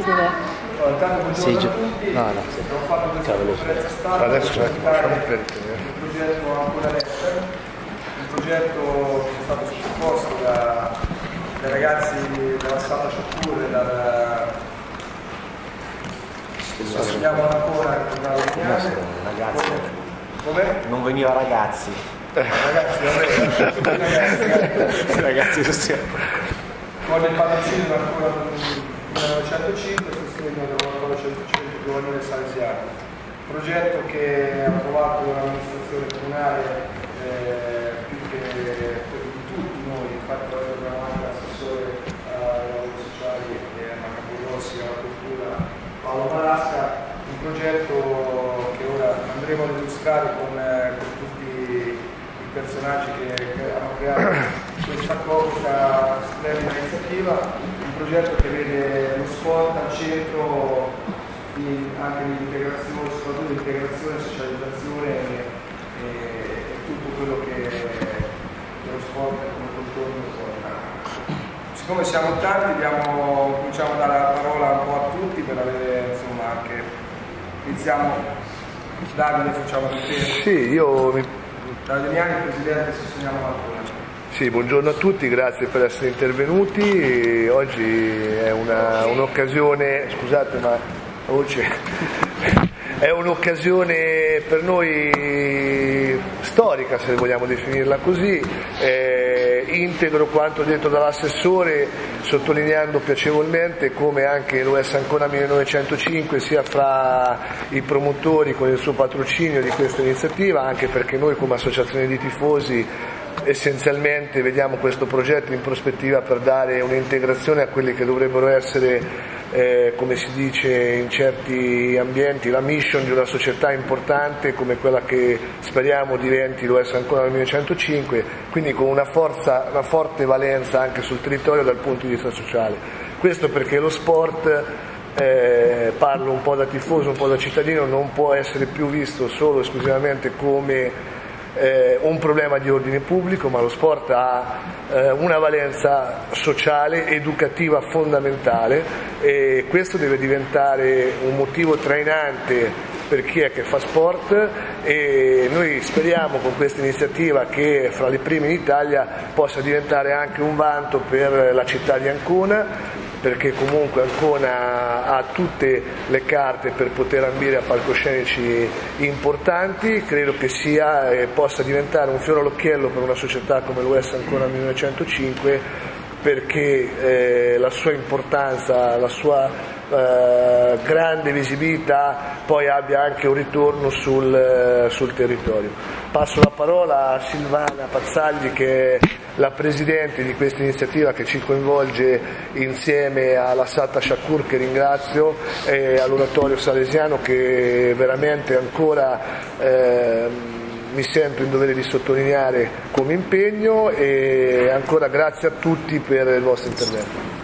Scusa. Sì, giù. No, no, sì. Cavolo. Adesso facciamo perché. Il progetto è stato sottoposto dai ragazzi della Assata Shakur e Sosteniamolancona che andava a non veniva ragazzi. Ragazzi, con il patrocinio ancora del 1905 e il sostegno del 1905 giovani del Salesiano. Progetto che ha trovato l'amministrazione comunale più che di tutti noi, infatti abbiamo anche l'assessore ai lavori sociali e a Capogrossi alla cultura Paolo Barasca, un progetto che ora andremo ad illustrare con tutti i personaggi che hanno creato questa splendida iniziativa, un progetto che vede lo sport al centro anche dell'integrazione, soprattutto l'integrazione, socializzazione e tutto quello che lo sport come contorno porta. Siccome siamo tanti cominciamo a dare la parola un po' a tutti per avere insomma anche iniziamo Davide, facciamo di te. Sì, Davide Miani, presidente Sosteniamolancona. Sì, buongiorno a tutti, grazie per essere intervenuti. Oggi è un'occasione, scusate ma la voce, è un'occasione per noi storica, se vogliamo definirla così. Integro quanto detto dall'assessore, sottolineando piacevolmente come anche l'US Ancona 1905 sia fra i promotori con il suo patrocinio di questa iniziativa, anche perché noi come associazione di tifosi essenzialmente vediamo questo progetto in prospettiva per dare un'integrazione a quelli che dovrebbero essere, come si dice in certi ambienti, la mission di una società importante come quella che speriamo diventi l'US Ancona nel 1905, quindi con una forte valenza anche sul territorio dal punto di vista sociale. Questo perché lo sport, parlo un po' da tifoso, un po' da cittadino, non può essere più visto solo e esclusivamente come un problema di ordine pubblico, ma lo sport ha una valenza sociale, educativa fondamentale, e questo deve diventare un motivo trainante per chi è che fa sport, e noi speriamo con questa iniziativa che fra le prime in Italia possa diventare anche un vanto per la città di Ancona, perché comunque Ancona ha tutte le carte per poter ambire a palcoscenici importanti. Credo che sia e possa diventare un fiore all'occhiello per una società come l'US Ancona 1905, perché la sua importanza, la sua grande visibilità poi abbia anche un ritorno sul territorio. Passo la parola a Silvana Pazzagli, che è la presidente di questa iniziativa che ci coinvolge insieme alla Assata Shakur, che ringrazio, e all'oratorio salesiano, che veramente ancora mi sento in dovere di sottolineare come impegno, e ancora grazie a tutti per il vostro intervento.